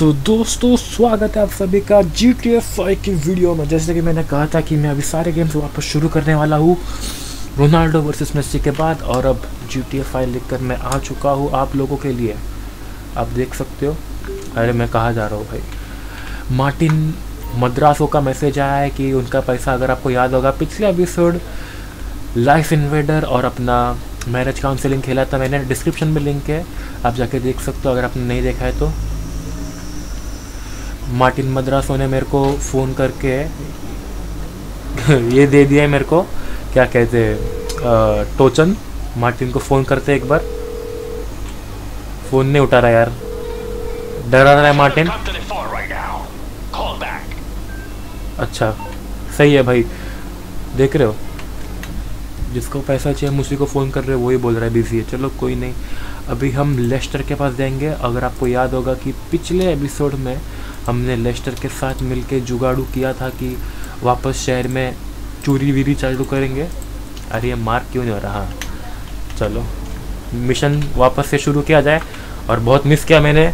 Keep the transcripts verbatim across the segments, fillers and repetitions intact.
तो दोस्तों स्वागत है आप सभी का जी टी ए फाइव की वीडियो में। जैसे कि मैंने कहा था कि मैं अभी सारे गेम्स वापस शुरू करने वाला हूँ रोनाल्डो वर्सेस मेसी के बाद, और अब जी टी ए फाइव लिखकर मैं आ चुका हूँ आप लोगों के लिए। आप देख सकते हो, अरे मैं कहाँ जा रहा हूँ भाई। मार्टिन मद्रासो का मैसेज आया है कि उनका पैसा, अगर आपको याद होगा पिछले एपिसोड लाइफ इन्वेडर और अपना मैरिज काउंसलिंग खेला था मैंने, डिस्क्रिप्शन में लिंक है, आप जाके देख सकते हो अगर आपने नहीं देखा है तो। मार्टिन मद्रासो ने मेरे को फ़ोन करके ये दे दिया है मेरे को, क्या कहते हैं, टोचन। मार्टिन को फ़ोन करते एक बार, फ़ोन नहीं उठा रहा यार, डरा रहा है मार्टिन। अच्छा सही है भाई, देख रहे हो जिसको पैसा चाहिए मुझे को फ़ोन कर रहे हो, वही बोल रहा है बिजी है। चलो कोई नहीं, अभी हम लेस्टर के पास जाएंगे। अगर आपको याद होगा कि पिछले एपिसोड में हमने लेस्टर के साथ मिलके जुगाड़ू किया था कि वापस शहर में चोरी वीरी चालू करेंगे। अरे ये मार्क क्यों नहीं हो रहा। चलो मिशन वापस से शुरू किया जाए। और बहुत मिस किया मैंने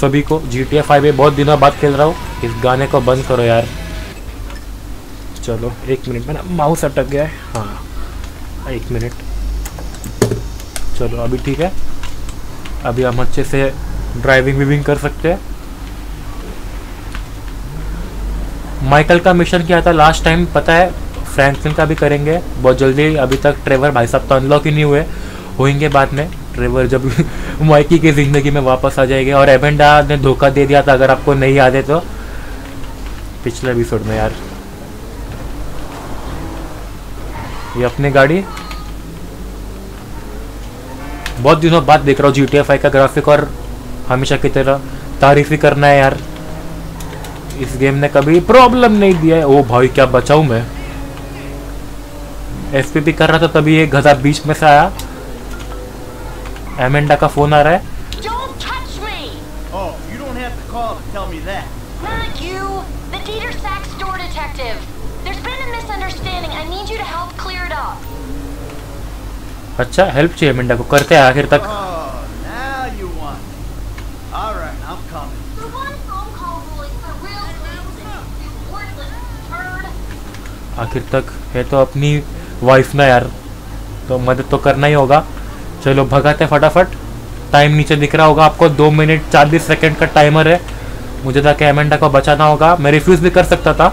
सभी को, जी टी ए फाइव में बहुत दिनों बाद खेल रहा हूँ। इस गाने को बंद करो यार। चलो एक मिनट, मेरा माउस अटक गया है। हाँ एक मिनट, चलो अभी ठीक है, अभी हम अच्छे से ड्राइविंग विविंग कर सकते हैं। माइकल का मिशन किया था लास्ट टाइम पता है, फ्रैंकलिन का भी करेंगे बहुत जल्दी। अभी तक ट्रेवर भाई साहब तो अनलॉक ही नहीं हुए, होंगे बाद में। ट्रेवर जब माइकी की ज़िंदगी में वापस आ जाएंगे। और एमेंडा ने धोखा दे दिया था, अगर आपको नहीं याद है तो पिछले एपिसोड में यार। ये अपनी गाड़ी बहुत दिनों बाद देख रहा हूँ जी टी ए फाइव का ग्राफिक, और हमेशा की तरह तारीफ ही करना है यार, इस गेम ने कभी प्रॉब्लम नहीं दिया है। ओ भाई क्या बचाऊँ मैं, एफ पी पी कर रहा था तभी ये गधा बीच में से आया। एमेंडा का फोन आ रहा है। अच्छा हेल्प चाहिए एमेंडा को, करते हैं आखिर तक। आखिर तक है तो अपनी वाइफ ना यार, तो मदद तो करना ही होगा। चलो भगाते फटाफट। टाइम नीचे दिख रहा होगा आपको, दो मिनट चालीस सेकंड का टाइमर है। मुझे था कि एमेंडा को बचाना होगा, मैं रिफ्यूज भी कर सकता था,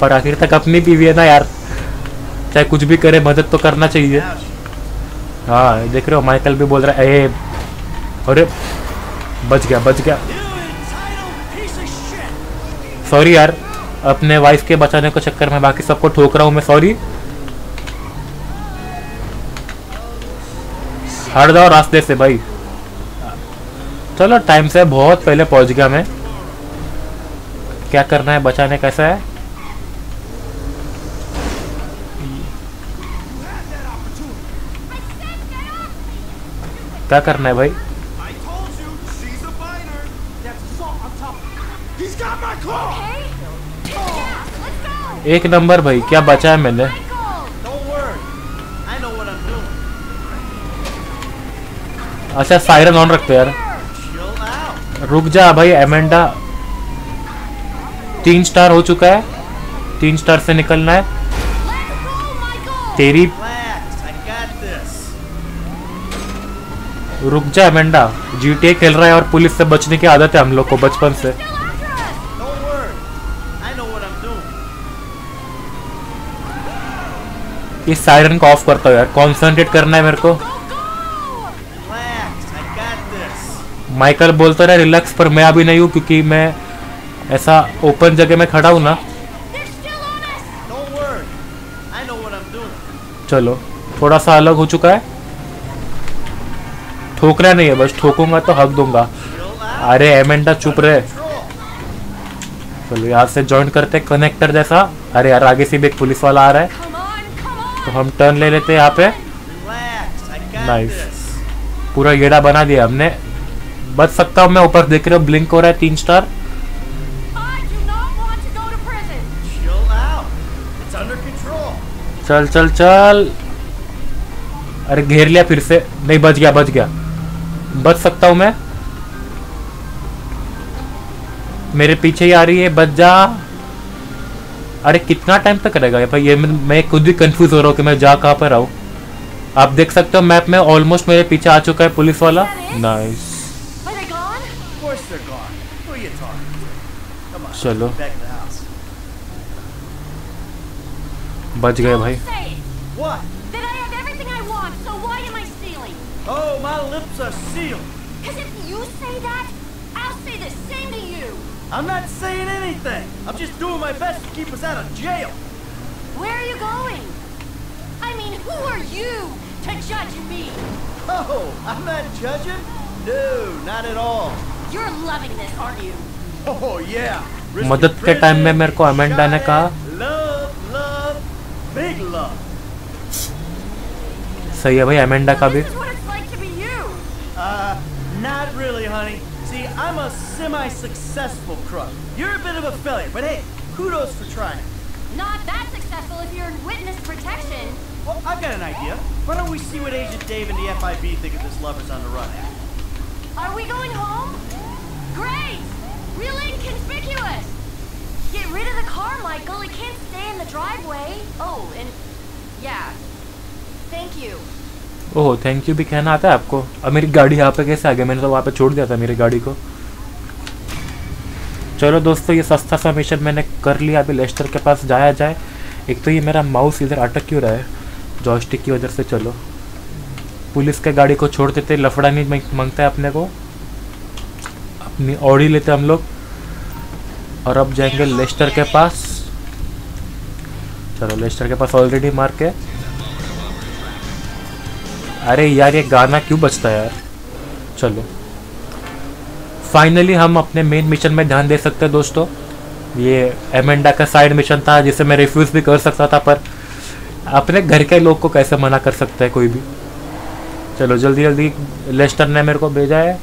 पर आखिर तक अपनी बीवी है ना यार, चाहे कुछ भी करे मदद तो करना चाहिए। हाँ देख रहे हो, माइकल भी बोल रहा है। अरे बच गया बच गया, सॉरी यार, अपने वाइफ के बचाने के चक्कर में बाकी सबको ठोक रहा हूँ मैं, सॉरी। हट जाओ रास्ते से भाई। चलो टाइम से बहुत पहले पहुंच गया मैं। क्या करना है, बचाने कैसा है। क्या करना है भाई, एक नंबर भाई, क्या बचा है मैंने। अच्छा सायरन ऑन रखते यार। रुक जा भाई एमेंडा। तीन स्टार हो चुका है, तीन स्टार से निकलना है तेरी। रुक जा एमेंडा, जी टी ए खेल रहा है और पुलिस से बचने की आदत है हम लोग को बचपन से। इस सायरन को ऑफ करता हूँ यार, कॉन्सेंट्रेट करना है मेरे को। माइकल बोलता रहा रिलैक्स, पर मैं अभी नहीं हूँ क्योंकि मैं ऐसा ओपन जगह में खड़ा हूँ ना। चलो थोड़ा सा अलग हो चुका है, ठोकना नहीं है, बस ठोकूंगा तो हक दूंगा। अरे एमेंडा चुप रहे। चलो यहाँ से ज्वाइन करते कनेक्टर जैसा। अरे यार आगे से भी एक पुलिस वाला आ रहा है, तो हम टर्न ले लेते हैं यहाँ पे। नाइस, पूरा येड़ा बना दिया हमने, बच सकता हूँ मैं। ऊपर देख रहे हो ब्लिंक हो रहा है, तीन स्टार। चल चल चल, अरे घेर लिया फिर से, नहीं बच गया बच गया, बच सकता हूँ मैं। मेरे पीछे ही आ रही है, बच जा। अरे कितना टाइम तक रहेगा भाई ये, मैं खुद ही कंफ्यूज हो रहा हूँ कि मैं जा कहाँ पर आऊँ। आप देख सकते हो मैप में ऑलमोस्ट मेरे पीछे आ चुका है पुलिस वाला। नाइस, चलो बच गए भाई। I'm not saying anything. I'm just doing my best to keep us out of jail. Where are you going? I mean, who are you to judge me? Oh, I'm not judging? No, not at all. You're loving this, aren't you? Oh yeah. मदद के time में मेरे को Amanda ने कहा love, love, big love. सही है भाई, अमेंडा का भी। Not really, honey. See, I'm a semi-successful crook. You're a bit of a failure, but hey, kudos for trying. Not that successful if you're in witness protection. Well, I've got an idea. Why don't we see what Agent Dave and the F I B think of this lovers on the run? Are we going home? Great! Real inconspicuous! Get rid of the car, Michael. It can't stay in the driveway. Oh, and yeah. Thank you. Oh thank you भी कहना आता है आपको। अब मेरी गाड़ी यहाँ पे कैसे आ गई? मैंने तो वहाँ पे छोड़ दिया था मेरी गाड़ी को। चलो दोस्तों, ये सस्ता सा मिशन मैंने कर लिया। अभी लेस्टर के पास जाया जाए। एक तो ये मेरा माउस इधर अटक क्यों रहा है जॉयस्टिक की वजह से। चलो पुलिस के गाड़ी को छोड़ देते, लफड़ा नहीं मांगता है अपने को। अपनी ऑडी लेते हम लोग और अब जाएंगे लेस्टर के पास। चलो लेस्टर के पास ऑलरेडी मार के। अरे यार ये गाना क्यों बजता है यार। चलो फाइनली हम अपने मेन मिशन में ध्यान दे सकते हैं दोस्तों। ये अमेंडा का साइड मिशन था जिसे मैं रिफ्यूज़ भी कर सकता था, पर अपने घर के लोग को कैसे मना कर सकता है कोई भी। चलो जल्दी जल्दी, लेस्टर ने मेरे को भेजा है।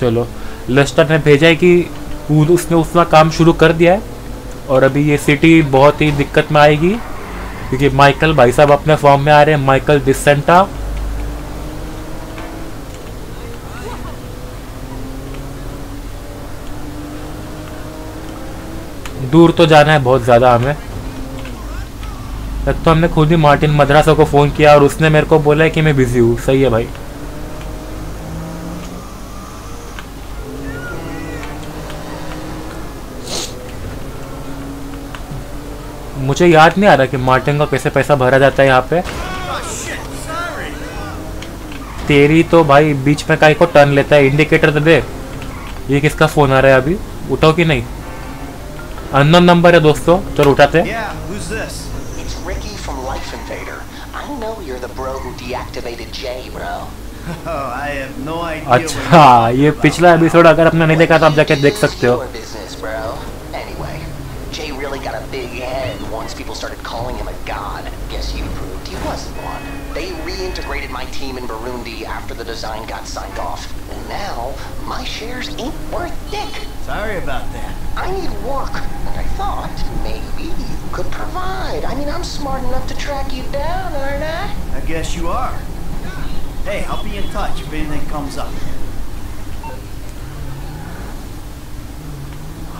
चलो लेस्टर ने भेजा है कि उसने उसका काम शुरू कर दिया है और अभी ये सिटी बहुत ही दिक्कत में आएगी क्योंकि माइकल भाई साहब अपने फॉर्म में आ रहे हैं। Michael De Santa. दूर तो जाना है बहुत ज़्यादा हमें। तब तो हमने खुद ही मार्टिन मद्रासो को फ़ोन किया और उसने मेरे को बोला है कि मैं बिजी हूँ। सही है भाई। मुझे याद नहीं आ रहा कि मार्टिन का कैसे पैसा भरा जाता है यहाँ पे। तेरी तो भाई बीच में काई को टर्न लेता है। इंडिकेटर तो दे। ये किसका फोन आ रहा है अभी? उठाओ कि नहीं? अननोन नंबर है दोस्तों, चलो उठाते। अच्छा ये पिछला एपिसोड अगर आपने नहीं देखा तो आप जाके देख सकते हो। Jay really got a big head once people started calling him a god. Guess you proved he wasn't one. They reintegrated my team in Burundi after the design got signed off. And now, my shares ain't worth dick. Sorry about that. I need work. And I thought maybe you could provide. I mean, I'm smart enough to track you down, aren't I? I guess you are. Hey, I'll be in touch if anything comes up.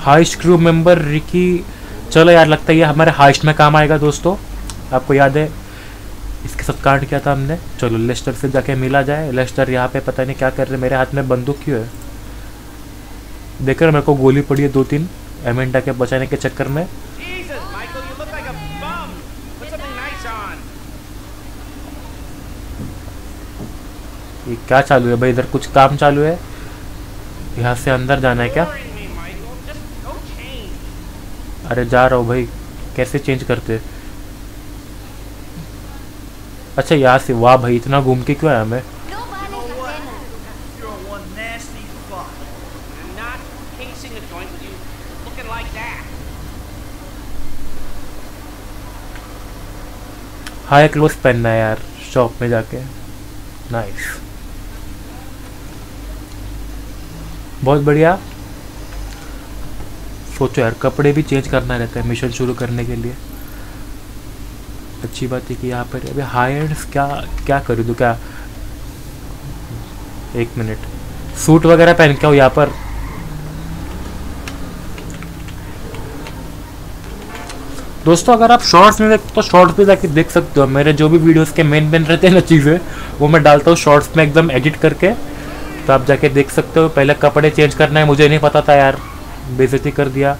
Heist crew member Ricky. चलो यार, लगता है ये हमारे heist में काम आएगा दोस्तों। आपको याद है इसके साथ कांड किया था हमने। चलो लेस्टर से जाके मिला जाए। लेस्टर यहाँ पे पता नहीं क्या कर रहे हैं। मेरे हाथ में बंदूक क्यों है? देख रहे मेरे को गोली पड़ी है दो तीन अमेंडा के बचाने के चक्कर में। ये क्या चालू है भाई? इधर कुछ काम चालू है। यहाँ से अंदर जाना है क्या? अरे जा रहा हूँ भाई, कैसे चेंज करते? अच्छा यहाँ से। वाह भाई, इतना घूम के क्यों आया मैं? हाई क्लोज पहनना है यार शॉप में जाके। नाइस, बहुत बढ़िया। सोचो यार, कपड़े भी चेंज करना रहता है मिशन शुरू करने के लिए। अच्छी बात है कि यहाँ पर अभी हाई एंड्स क्या क्या कर दूँ क्या? एक मिनट, सूट वगैरह पहन के हो यहाँ पर दोस्तों अगर आप शॉर्ट्स में देखते तो शॉर्ट्स पे जाके देख सकते हो, मेरे जो भी वीडियोस के मेन मेन रहते हैं ना चीज़ें वो मैं डालता हूँ शॉर्ट्स में एकदम एडिट करके, तो आप जाके देख सकते हो। पहले कपड़े चेंज करना है, मुझे नहीं पता था यार, बेइज्जती कर दिया।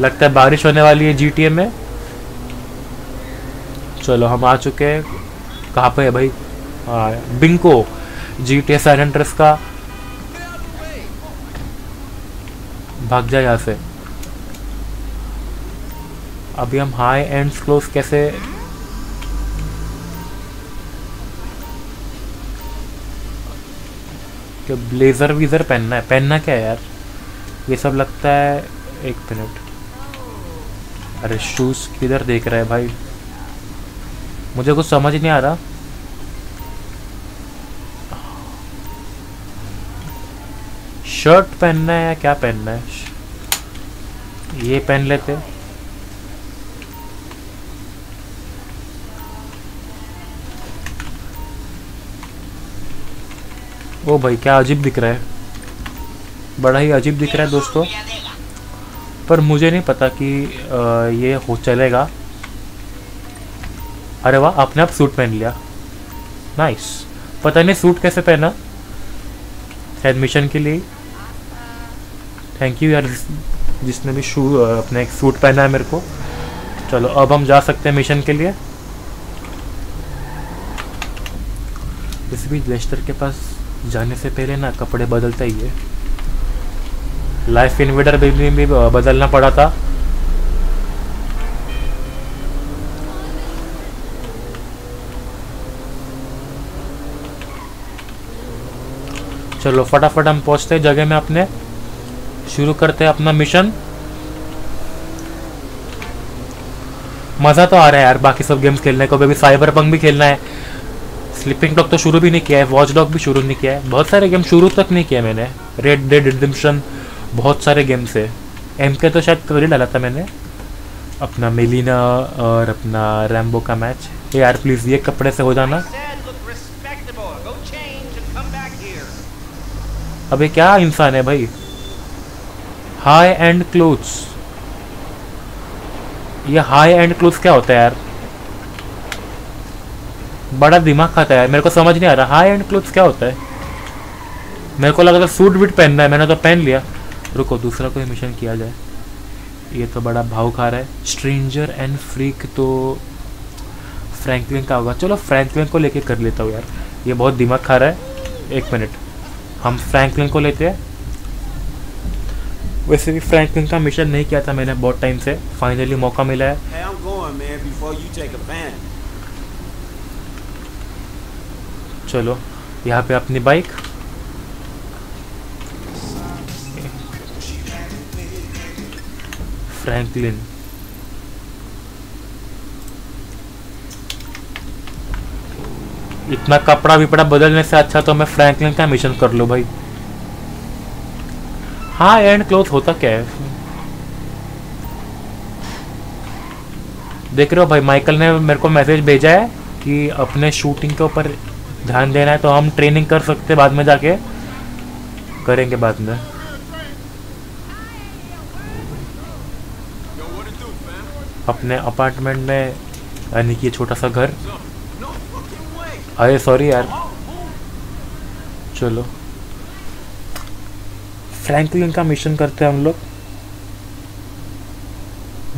लगता है बारिश होने वाली है जीटीए में। चलो हम आ चुके हैं, कहाँ पे है भाई? हाँ बिंको, जीटीए सैन एंड्रियास का। भाग जा यहाँ से। अभी हम हाई एंड्स क्लोज कैसे, क्या ब्लेजर वीजर पहनना है? पहनना क्या है यार ये सब? लगता है एक मिनट, अरे शूज किधर देख रहा है भाई, मुझे कुछ समझ नहीं आ रहा। शर्ट पहनना है या क्या पहनना है? ये पहन लेते। ओ भाई क्या अजीब दिख रहा है, बड़ा ही अजीब दिख रहा है दोस्तों, पर मुझे नहीं पता कि ये हो चलेगा। अरे वाह, आपने आप सूट पहन लिया, नाइस। पता नहीं सूट कैसे पहना, एडमिशन के लिए थैंक यू यार जिसने भी शू अपने एक सूट पहना है मेरे को। चलो अब हम जा सकते हैं मिशन के लिए। इस बीच लेस्टर के पास जाने से पहले ना कपड़े बदलता ही है, लाइफ इन्वेडर भी, भी, भी बदलना पड़ा था। चलो फटाफट हम पहुंचते हैं जगह में अपने, शुरू करते हैं अपना मिशन। मज़ा तो आ रहा है यार बाकी सब गेम्स खेलने को, अभी साइबरपंक भी खेलना है। स्लीपिंग डॉग तो शुरू भी नहीं किया है, वॉच डॉग भी शुरू नहीं किया है, बहुत सारे गेम शुरू तक नहीं किया मैंने। रेड डेड रिडेम्पशन, बहुत सारे गेम्स है। एम के तो शायद कल ही डाला था मैंने, अपना मेलिना और अपना रैम्बो का मैच। यार प्लीज़ ये कपड़े से हो जाना। अबे क्या इंसान है भाई। हाई एंड क्लोथ्स, ये हाई एंड क्लोथ्स क्या होता है यार? बड़ा दिमाग खाता है यार, मेरे को समझ नहीं आ रहा हाई एंड क्लोथ्स क्या होता है। मेरे को लगा था सूट वूट पहनना है, मैंने तो पहन लिया। रुको दूसरा कोई मिशन किया जाए, ये तो बड़ा भाव खा रहा है। स्ट्रेंजर एंड फ्रीक तो फ्रैंकलिन का होगा, चलो फ्रैंकलिन को लेके कर लेता हूँ यार, ये बहुत दिमाग खा रहा है। एक मिनट, हम फ्रैंकलिन को लेते हैं। वैसे भी फ्रैंकलिन का मिशन नहीं किया था मैंने बहुत टाइम से, फाइनली मौका मिला है। hey, I'm going, man, before you take a pan. चलो यहाँ पे अपनी बाइक, फ्रैंकलिन इतना कपड़ा विपड़ा बदलने से अच्छा तो मैं फ्रैंकलिन का मिशन कर लूँ भाई। हाँ एंड क्लोथ होता क्या है? देख रहे हो भाई, माइकल ने मेरे को मैसेज भेजा है कि अपने शूटिंग के ऊपर ध्यान देना है, तो हम ट्रेनिंग कर सकते हैं बाद में जाके, करेंगे बाद में। अपने अपार्टमेंट में यानी कि छोटा सा घर, अरे सॉरी यार। चलो फ्रैंकलिन का मिशन करते हैं हम लोग,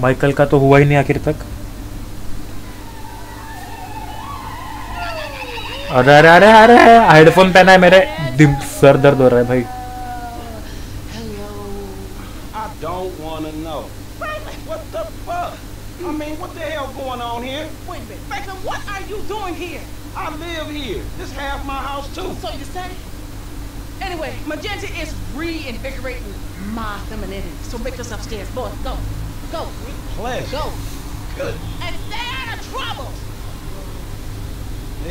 माइकल का तो हुआ ही नहीं आखिर तक। अरे अरे अरे अरे हेडफोन पहना है मेरे, दिम सर दर्द हो रहा है भाई। I live here. This half my house too. So you say? Anyway, Magenta is reinvigorating my femininity. So make us upstairs, boys. Go, go. Pleasure. Go. Good. And stay out of trouble.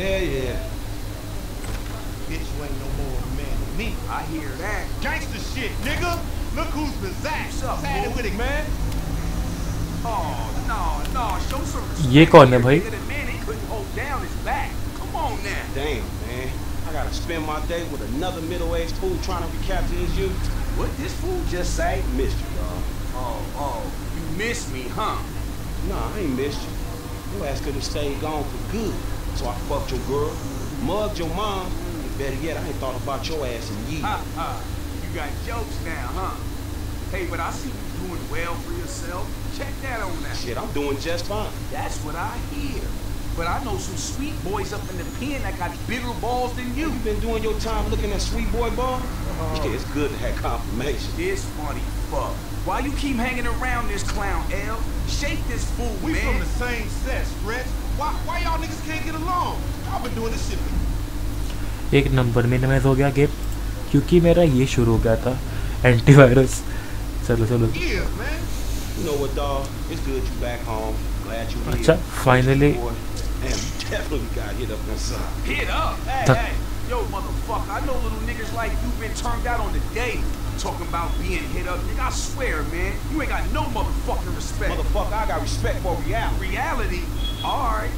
Yeah, yeah. Bitch, you ain't no more man than me. I hear that. Gangsta shit, nigga. Look who's been zapped. Sad and with it, man. Oh no, no. Show some respect. ये कौन है भाई? Damn, man. I gotta spend my day with another middle-aged fool trying to recapture his youth. What this fool just say? Missed you, dog. Oh, oh, you missed me, huh? Nah, I ain't missed you. Your ass could have stayed gone for good. So I fucked your girl, mugged your mom, and better yet, I ain't thought about your ass in years. Ha, ha. You got jokes now, huh? Hey, but I see you doing well for yourself. Check that on that. Shit, I'm doing just fine. That's what I hear. But I know some sweet boys up in the pen that got bigger balls than you. You been doing your time looking at sweet boy balls? Uh, yeah, it's good to have confirmation. This funny fuck. Why you keep hanging around this clown, L? Shake this fool, we man. We from the same sets, Brett. Why, why y'all niggas can't get along? I've been doing this shit. एक number में नमस हो गया game, क्योंकि मेरा ये शुरू हो गया था एंटीवायरस. चलो चलो. Yeah, man. You know what, dog? It's good you back home. Glad you here. अच्छा, finally. Damn, definitely got hit up inside. Hit up? Hey, hey, yo, motherfucker, I know little niggas like you been turned out on the day. Talking about being hit up, nigga, I swear, man, you ain't got no motherfucking respect. Motherfucker, I got respect for reality. Reality? All right,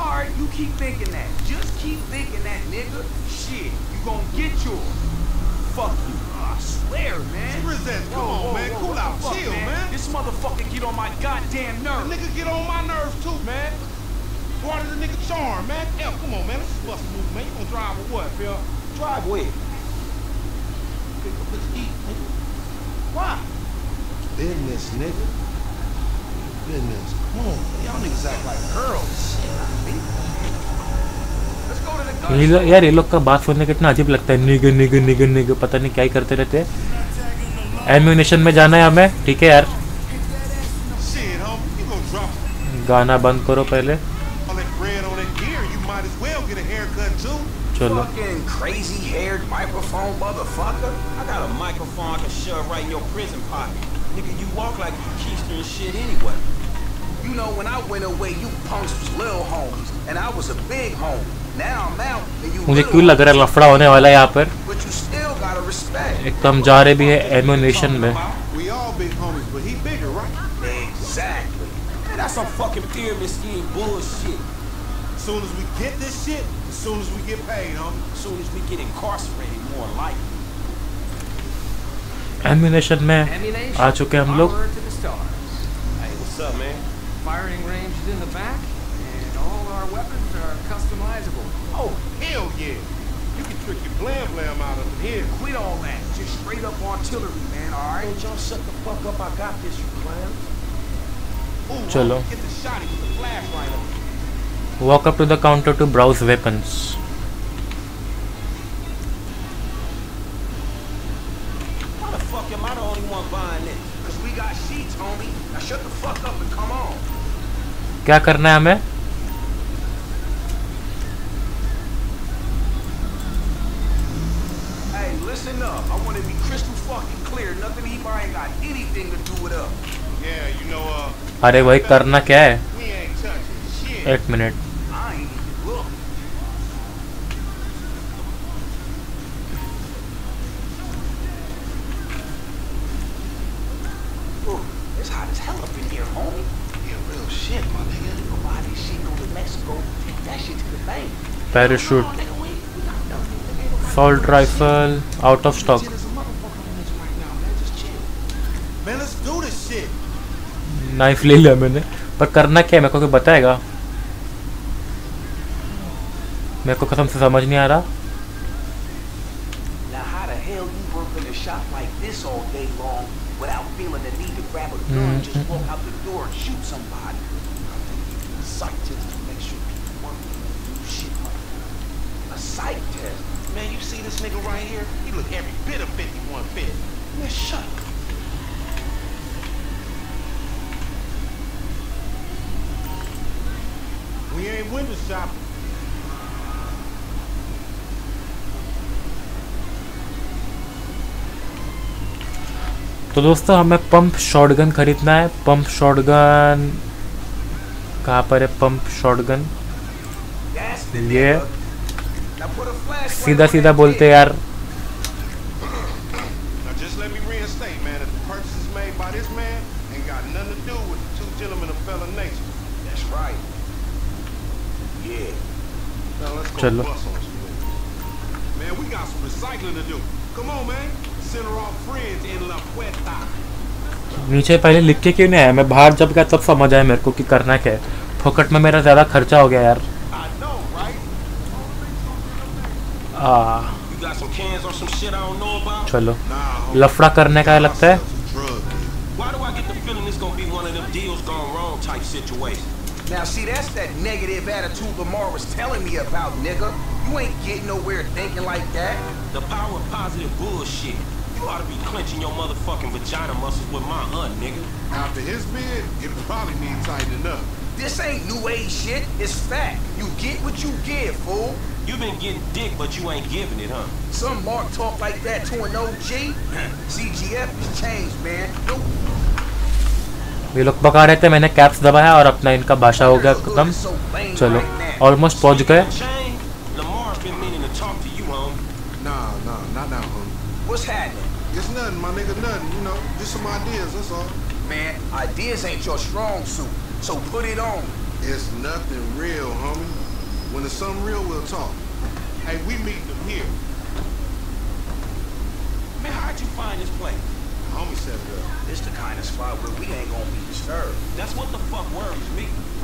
all right, you keep thinking that. Just keep thinking that, nigga. Shit, you gonna get yours. Fuck you. I swear, man. Resist. Come whoa, on, whoa, man. Whoa, cool out. Chill, man. man. This motherfucker get on my goddamn nerves. The nigga get on my nerves, too, man. Part of the nigga charm, man. Hell, come on, man. This is bust move, man. You gonna drive or what, Phil? Drive where? Pick up this heat, nigga. Why? Business, nigga. Business. Come on, man. Y'all niggas act like girls. Let's go to the gun. ये लोग यार ये लोग का बात सुनने का इतना अजीब लगता है. निगन निगन निगन निगन पता नहीं क्या ही करते रहते हैं. एम्यूनेशन में जाना है हमें, ठीक है यार. गाना बंद करो पहले. चलो. Fucking crazy-haired microphone motherfucker. I got a microphone I can shove right in your prison pocket. Nigga, you walk like you keister and shit anyway. You know, when I went away, you punks was little homies, and I was a big homie. Now I'm out, and you. मुझे क्यों लग रहा है लफड़ा होने वाला है यहाँ पर? But you still gotta respect. एकदम जा रहे भी है एम्यूनेशन में. We all big homies, but he bigger, right? Exactly. Man, that's some fucking pyramid scheme bullshit. As soon as we get this shit. As soon as we get paid, homie. As soon as we get incarcerated, more like. Ammunition man. आ चुके हम लोग. Hey, what's up, man? Firing range is in the back, and all our weapons are customizable. Oh hell yeah! You can trick your blam blam out of here. Quit all that. Just straight up artillery, man. All right. Don't y'all shut the fuck up. I got this, you clowns. चलो. Get the shotty with the flashlight on. Walk up to the counter to browse weapons. Why the fuck am I the only one buying this? Cause we got sheets, homie. Now shut the fuck up and come on. क्या करना है हमें? Hey, listen up. I want to be crystal fucking clear. Nothing he buying got anything to do with us. Yeah, you know. Uh, अरे वही करना क्या है? एक minute. Parachute, assault rifle, out of stock. Knife ले लिया मैंने, पर करना क्या है मेरे को कोई बताएगा? मेरे को कसम से समझ नहीं आ रहा. तो दोस्तों हमें पंप शॉटगन खरीदना है. पंप शॉटगन कहाँ पर है? पंप शॉटगन ये सीधा सीधा बोलते यार. चलो. नीचे पहले लिख के क्यों नहीं आया? मैं बाहर जब गया तब समझ आया मेरे को कि करना क्या है। फोकट में मेरा ज़्यादा खर्चा हो गया यार। आ, चलो लफड़ा करने का लगता है। Now see that's that negative attitude Lamar was telling me about, nigga. You ain't getting nowhere thinking like that. The power of positive bullshit. You ought to be clenching your motherfucking vagina muscles with my aunt, nigga. After his bid, it probably needs tightening up. This ain't new age shit. It's fact. You get what you give, fool. You been getting dick, but you ain't giving it, huh? Some Mark talk like that to an O G. C G F has changed, man. Nope. ये लोग पका रहे थे, मैंने caps दबाया और अपना इनका भाषा हो गया खत्म। चलो ऑलमोस्ट पहुंच गए।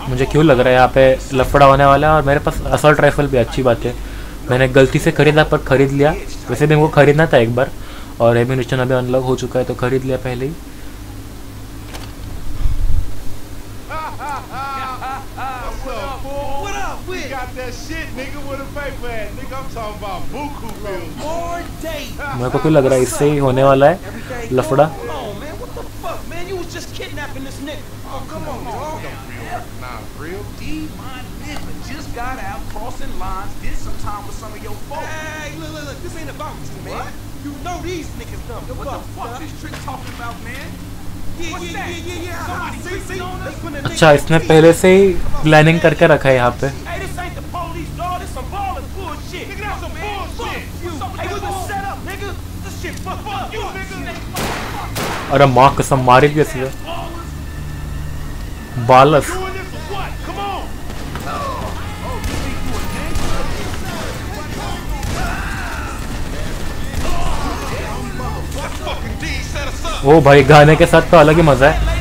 मुझे क्यों लग रहा है यहाँ पे लफड़ा होने वाला है। और मेरे पास असॉल्ट राइफल भी, अच्छी बात है। मैंने गलती से खरीदा पर खरीद लिया, वैसे भी मुझे खरीदना था एक बार। और एम्यूनिशन अभी अनलॉक हो चुका है तो खरीद लिया पहले ही। मेरे को क्यों लग रहा है इससे ही होने वाला है लफड़ा। अच्छा, इसने पहले से ही प्लानिंग करके रखा है यहाँ पे। अरे माँ कसम मारी भी ऐसे बालस। ओ भाई, गाने के साथ तो अलग ही मजा है।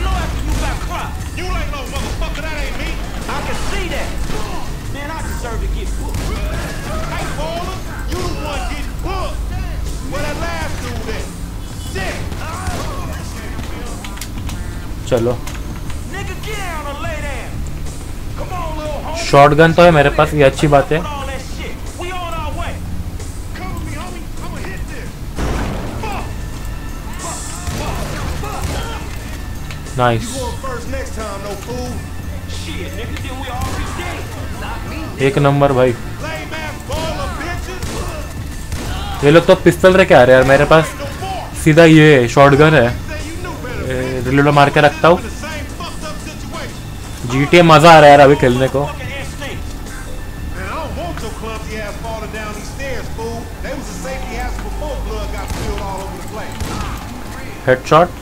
चलो शॉटगन तो है मेरे पास, ये अच्छी बात है। नाइस। एक नंबर भाई। ये लोग तो पिस्तल लेके आ रहे हैं यार, मेरे पास सीधा ये शॉटगन है। रिलोड मार के रखता हूँ। जी टी ए मजा आ रहा है यार अभी खेलने को। हेडशॉट।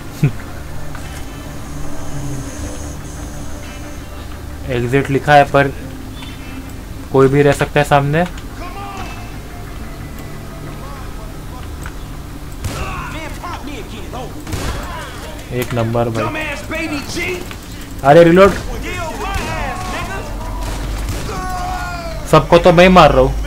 एग्जिट लिखा है पर कोई भी रह सकता है सामने। एक नंबर भाई। अरे रिलोड। सबको तो मैं मार रहा हूँ।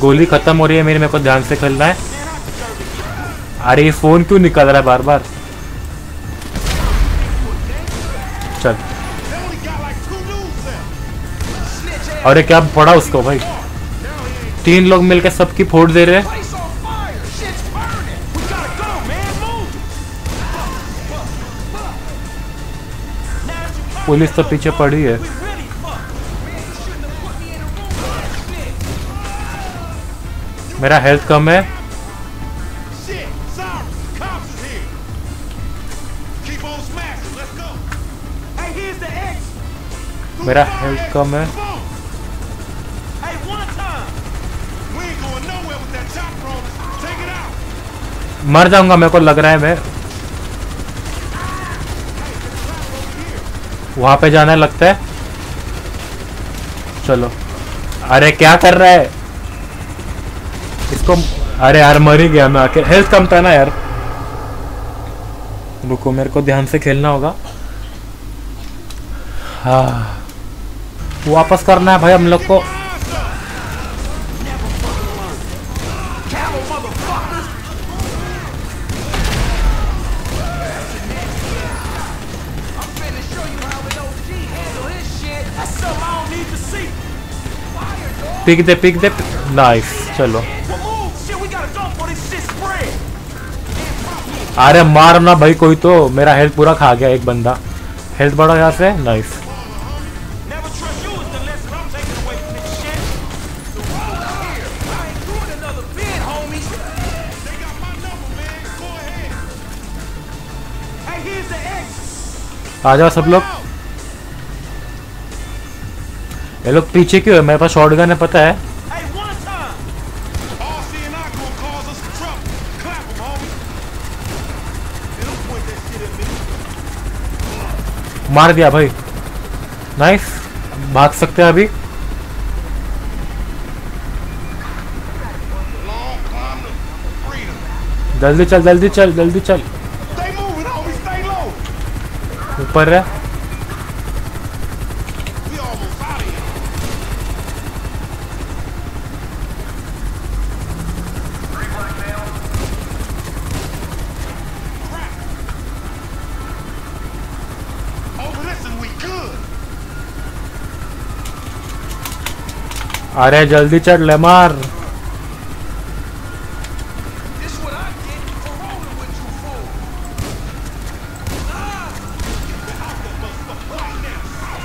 गोली खत्म हो रही है मेरे मेरे को ध्यान से खेलना है। अरे ये फोन क्यों निकल रहा है बार बार? चल। अरे क्या पड़ा उसको भाई। तीन लोग मिलकर सबकी फोड़ दे रहे हैं। पुलिस तो पीछे पड़ी है। मेरा हेल्थ कम है। मेरा हेल्थ कम है। मर जाऊंगा मेरे को लग रहा है। मैं वहां पे जाना लगता है। चलो, अरे क्या कर रहा है इसको। अरे यार मर ही गया मैं आखिर। हेल्थ कम था ना यार। रुको, मेरे को ध्यान से खेलना होगा। हाँ, वापस करना है भाई हम लोग को। पिक दे पिक दे नाइस। चलो, अरे मार ना भाई कोई तो। मेरा हेल्थ पूरा खा गया एक बंदा। हेल्थ बढ़ा यहाँ से। नाइस। आ जाओ सब लोग। ये लोग पीछे क्यों है? मेरे पास शॉटगन है, पता है। मार दिया भाई। नाइस। भाग सकते हैं अभी। जल्दी चल जल्दी चल जल्दी चल। ऊपर है। अरे जल्दी चढ़ लमार।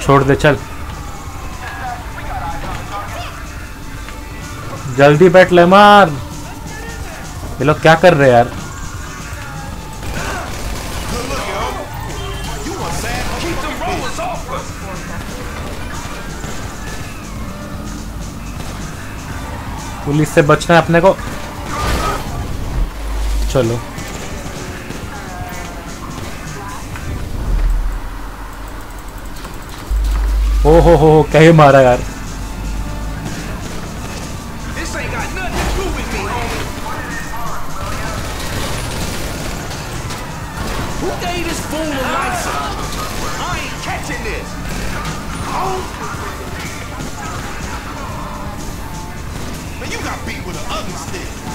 छोड़ दे, चल जल्दी बैठ लमार। ये लोग क्या कर रहे हैं यार। पुलिस से बचना है अपने को। चलो ओ हो हो हो, कहीं मारा यार।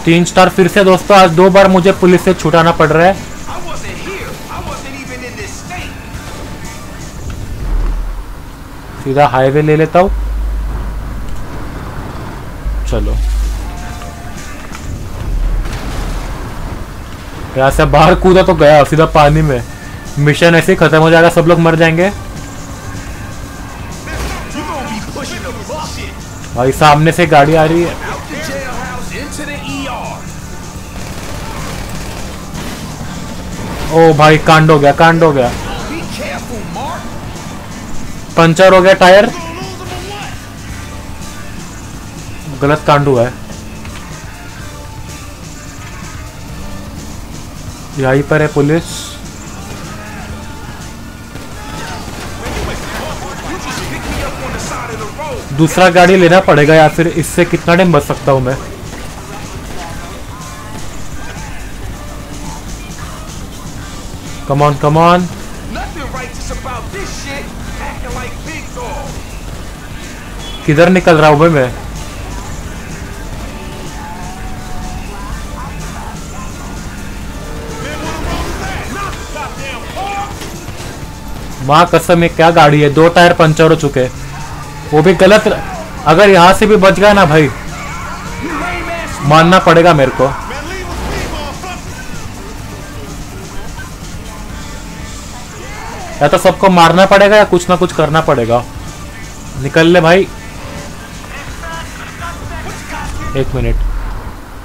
तीन स्टार फिर से दोस्तों। आज दो बार मुझे पुलिस से छुटाना पड़ रहा है। सीधा हाईवे ले लेता हूँ। चलो यहाँ से बाहर कूदा तो गया सीधा पानी में। मिशन ऐसे ही खत्म हो जाएगा, सब लोग मर जाएंगे। भाई सामने से गाड़ी आ रही है। ओ भाई कांड हो गया, कांड हो गया। पंचर हो गया टायर। गलत कांड हुआ है। यहीं पर है पुलिस। दूसरा गाड़ी लेना पड़ेगा या फिर इससे कितना टाइम बच सकता हूं मैं। Come on, come on. किधर निकल रहा हूँ भाई मैं? माँ कसम ये क्या गाड़ी है। दो टायर पंचर हो चुके हैं, वो भी गलत। अगर यहाँ से भी बच गया ना भाई, मानना पड़ेगा मेरे को। या तो सबको मारना पड़ेगा या कुछ ना कुछ करना पड़ेगा। निकल ले भाई। एक मिनट,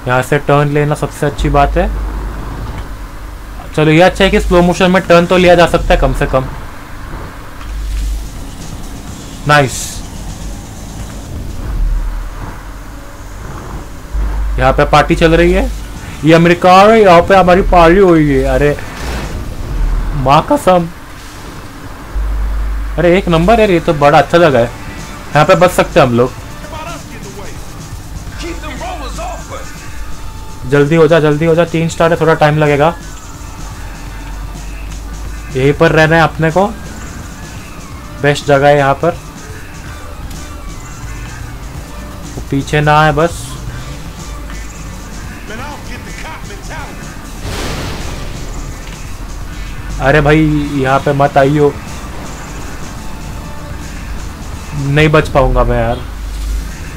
यहाँ से टर्न लेना सबसे अच्छी बात है। चलो ये अच्छा है कि स्लो मोशन में टर्न तो लिया जा सकता है कम से कम। नाइस, यहाँ पे पार्टी चल रही है, ये अमेरिका और यहाँ पे हमारी पार्टी हो रही है। अरे माँ कसम, अरे एक नंबर है, ये तो बड़ा अच्छा जगह है, यहाँ पे बच सकते हैं हम लोग। जल्दी हो जा, जल्दी हो जा, तीन स्टार है, थोड़ा टाइम लगेगा। यहीं पर रहना है अपने को, बेस्ट जगह है यहाँ पर, पीछे ना है बस। अरे भाई यहाँ पे मत आइयो, नहीं बच पाऊंगा मैं यार,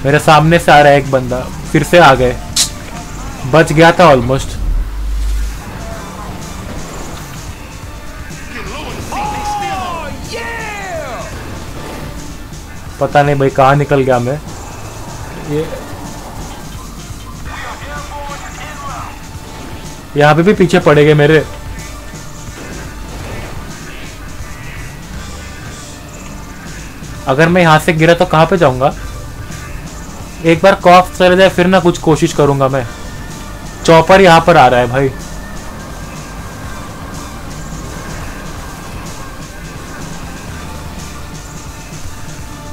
मेरे सामने से आ रहा है एक बंदा। फिर से आ गए, बच गया था ऑलमोस्ट। पता नहीं भाई कहाँ निकल गया मैं। ये यहाँ पे भी पीछे पड़ गए मेरे। अगर मैं यहाँ से गिरा तो कहाँ पे जाऊँगा? एक बार कॉफ चले जाए फिर ना कुछ कोशिश करूँगा मैं। चॉपर यहाँ पर आ रहा है भाई,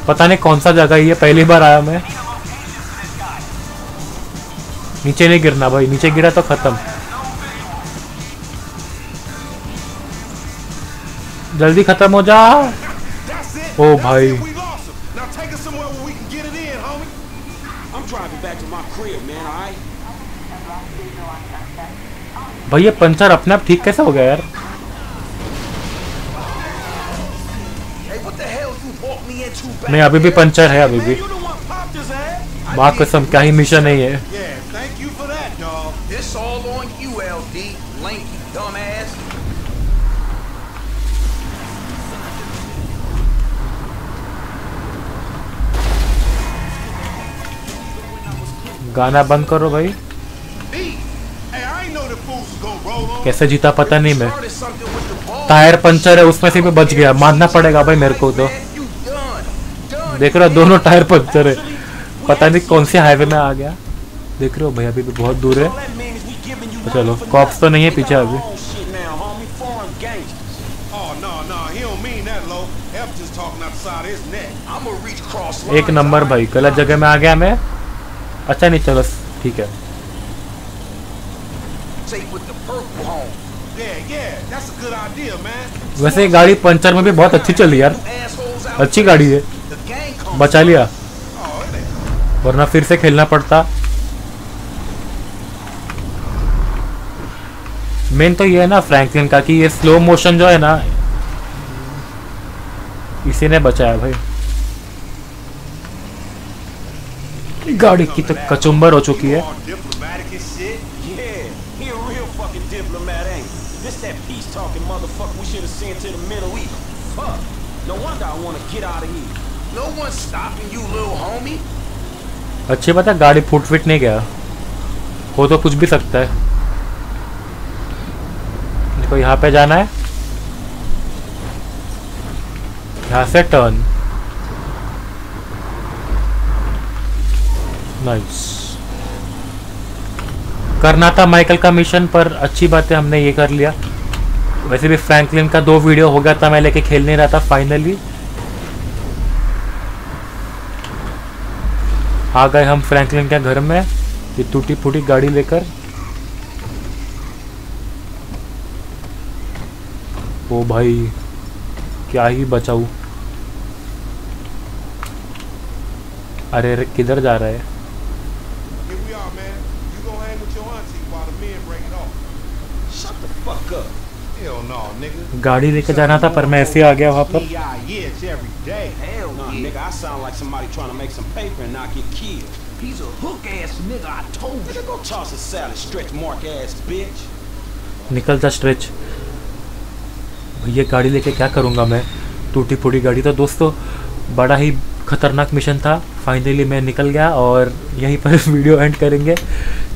पता नहीं कौन सा जगह ये, पहली बार आया मैं। नीचे नहीं गिरना भाई, नीचे गिरा तो खत्म। जल्दी खत्म हो जा। ओ भाई भाई ये पंचर अपने आप ठीक कैसे हो गया यार? नहीं अभी भी पंचर है, अभी भी। मां कसम क्या ही मिशन नहीं है। गाना बंद करो भाई। कैसे जीता पता नहीं मैं। टायर पंचर है उसमें से भी बच गया, मानना पड़ेगा भाई मेरे को। तो देख रहे हो दोनों टायर पंचर है, पता नहीं कौन से हाईवे में आ गया। देख रहे हो भाई अभी भी बहुत दूर है। तो चलो कॉप्स तो नहीं है पीछे अभी। एक नंबर भाई, गलत जगह में आ गया मैं। अच्छा नहीं चलो ठीक है। वैसे गाड़ी पंचर में भी बहुत अच्छी चली यार, अच्छी गाड़ी है, बचा लिया, वरना फिर से खेलना पड़ता। मेन तो ये है ना फ्रैंकलिन का कि ये स्लो मोशन जो है ना, इसी ने बचाया भाई। गाड़ी की तो कचुम्बर हो चुकी है। अच्छी बात है गाड़ी फुट फिट नहीं गया, हो तो कुछ भी सकता है। देखो यहाँ पे जाना है, यहाँ से टर्न। नाइस, करना था माइकल का मिशन, पर अच्छी बात है हमने ये कर लिया। वैसे भी फ्रैंकलिन का दो वीडियो हो गया था मैं लेके खेल नहीं रहा था, फाइनली आ गए हम फ्रैंकलिन के घर में, ये टूटी फूटी गाड़ी लेकर। ओ भाई क्या ही बचाऊ। अरे अरे किधर जा रहा है? गाड़ी लेके जाना था पर मैं ऐसे आ गया वहाँ पर। निकल जा स्ट्रेच। भैया गाड़ी लेके क्या करूँगा मैं, टूटी फूटी गाड़ी। तो दोस्तों बड़ा ही खतरनाक मिशन था, फाइनली मैं निकल गया और यहीं पर वीडियो एंड करेंगे।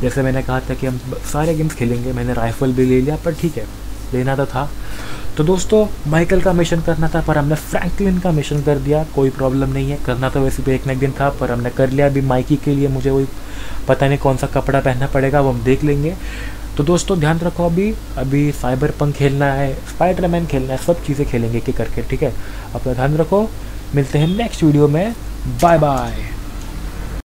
जैसे मैंने कहा था कि हम सारे गेम्स खेलेंगे, मैंने राइफल भी ले लिया, पर ठीक है लेना तो था। तो दोस्तों माइकल का मिशन करना था पर हमने फ्रैंकलिन का मिशन कर दिया, कोई प्रॉब्लम नहीं है, करना तो वैसे भी एक ना एक दिन था पर हमने कर लिया। अभी माइकी के लिए मुझे वही पता नहीं कौन सा कपड़ा पहनना पड़ेगा, वो हम देख लेंगे। तो दोस्तों ध्यान रखो, अभी अभी साइबर पंक खेलना है, स्पाइडरमैन खेलना है, सब चीज़ें खेलेंगे एक एक करके, ठीक है। अपना ध्यान रखो, मिलते हैं नेक्स्ट वीडियो में, बाय बाय।